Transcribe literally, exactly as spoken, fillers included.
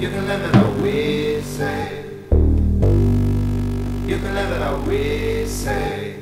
You can live it a way, say. You can live it a way, say.